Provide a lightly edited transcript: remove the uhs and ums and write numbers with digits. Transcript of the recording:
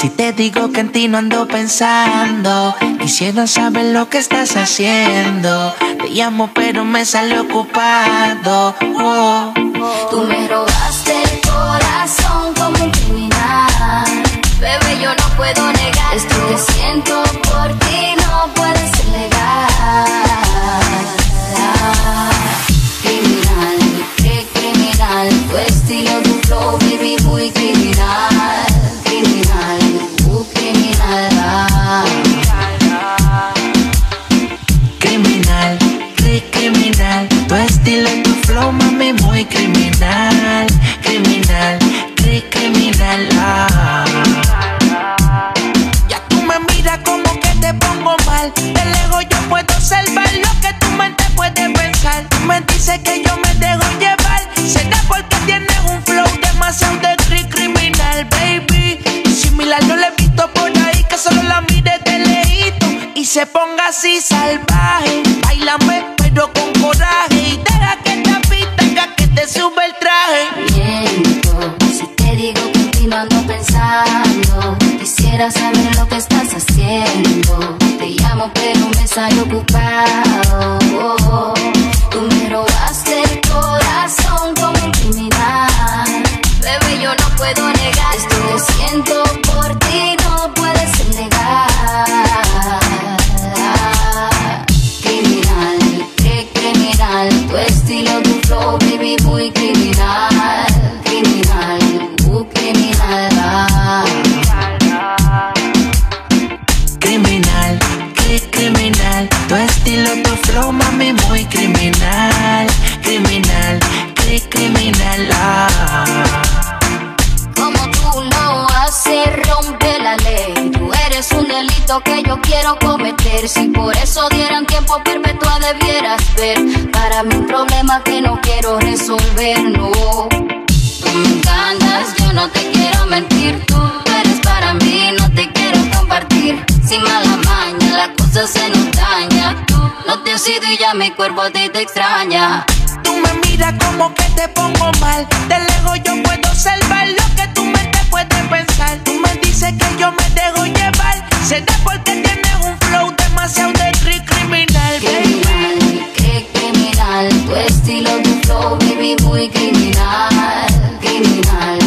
Si te digo que en ti no ando pensando, quisiera saber lo que estás haciendo. Te llamo pero me sale ocupado. Oh. Tú me robaste el corazón como un criminal. Bebé, yo no puedo negar esto que siento por ti, no puede ser legal. Criminal, qué criminal, tu estilo, tu flow, baby, muy criminal. Criminal, criminal. Criminal, criminal, tu estilo, tu flow, mami, muy criminal. Criminal, criminal. Ya tú me miras como que te pongo mal. De lejos yo puedo observar lo que tu mente puede pensar. Tú me dices que yo me dejo llevar. Será porque tienes un flow demasiado de criminal, baby. Similar no le he visto por ahí, que solo la mire de lejito y se ponga así salvaje. Báilame pero con coraje y deja que esta pista que te sube el traje. Miento, si te digo que ti no ando pensando, quisiera saber lo que estás haciendo. Te llamo pero me sale ocupado. Oh, oh. Tú me robaste el corazón como un criminal. Bebé, yo no puedo negar esto que siento por ti, no puede ser legal. Criminal, qué criminal, tu estilo, tu flow, baby, muy criminal. Criminal, criminal. Criminal, qué criminal, tu estilo, tu flow, mami, muy criminal. Criminal, criminal. Como tú lo haces, rompe la ley. Tú eres un delito que yo quiero cometer. Si por eso dieran tiempo perpetua debieras ver. Para mí un problema que no quiero resolver, no. Tú me encantas, yo no te quiero mentir. Tú eres para mí, no te quiero compartir. Sin mala maña, la cosa se nos daña. Tú no te has ido y ya mi cuerpo a ti te extraña. Tú me miras como que te pongo mal. De lejos yo puedo observar lo que tu mente puede pensar. Tú me dices que yo me dejo llevar. Será porque tienes un flow demasiado de criminal, baby. Criminal, qué criminal, tu estilo, tu flow, baby, muy criminal. Criminal,